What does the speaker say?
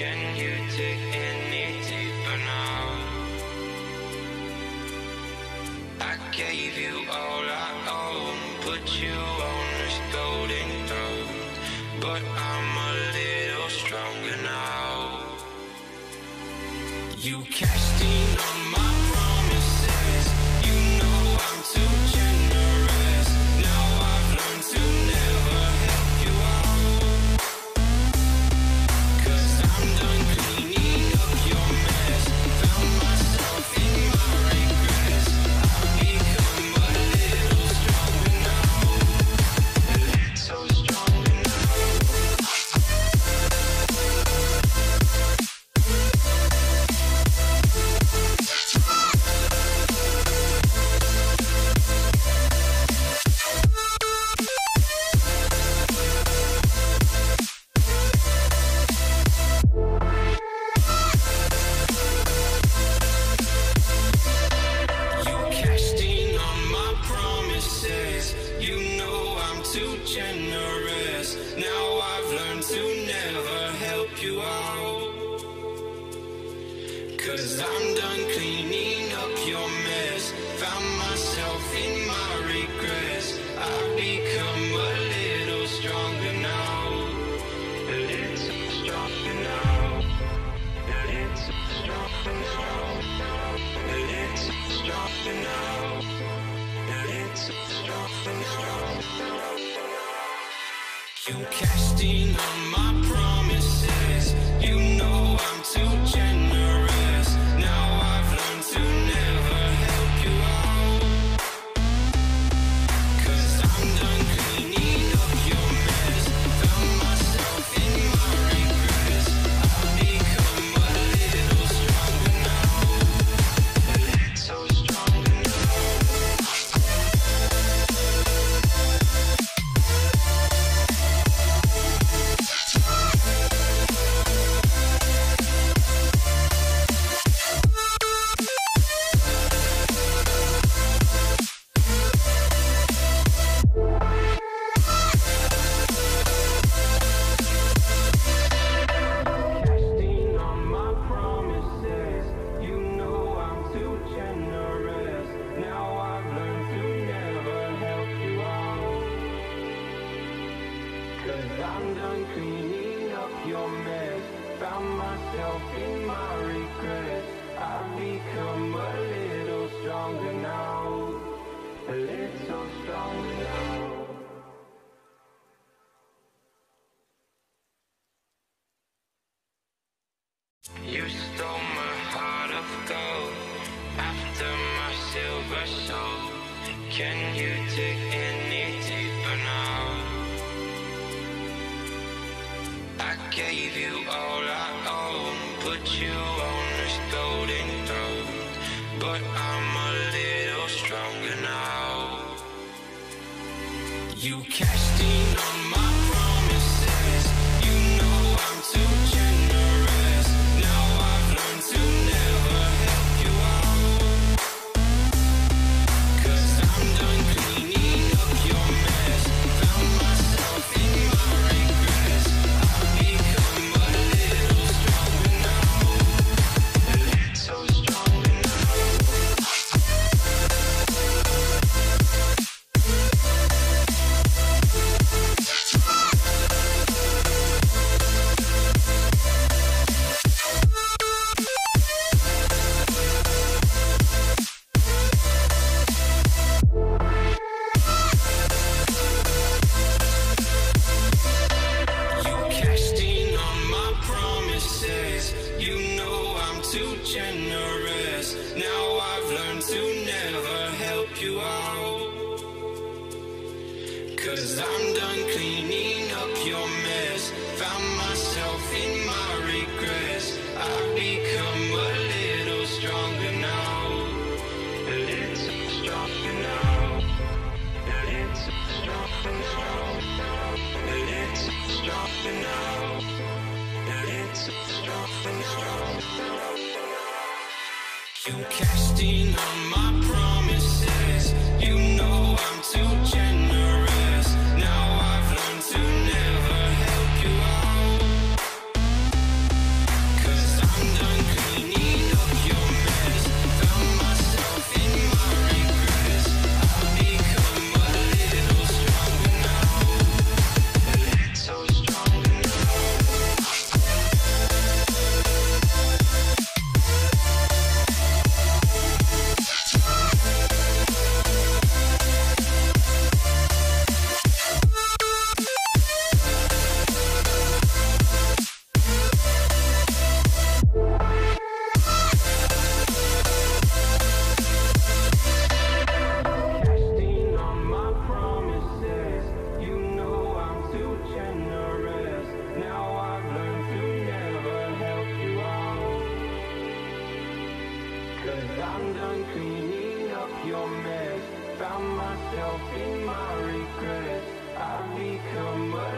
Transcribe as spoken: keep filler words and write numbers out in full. Can you dig any deeper now? I gave you all I own, put you on this golden throne, but I'm a little stronger now. You cashed in on my promises, you know I'm too generous. Now I've learned to never help you out, 'cause I'm done cleaning up your mess. Found myself in my regrets, I've become a little stronger now, a little stronger now. You cashed in on my promises, you know I'm too generous. Now I've learned to never help you out, 'cause I'm done cleaning up your mess. Found myself in my regrets, I've become a little stronger now, a little stronger now. You stole my heart of gold, after my silver soul. Can you dig any deeper now? I gave you all I own, put you on this golden throne, but I'm a little stronger now. You cashed in on my promises, you know I'm too generous. Now I've learned to never help you out, 'cause I'm done cleaning up your mess. Found myself in my regrets, I've become a little stronger now, a little stronger now. You cashed in on my promises, you know I'm too generous. Now I've learned to never help you out, I'm done cleaning up your mess. Found myself in my regrets. I've become a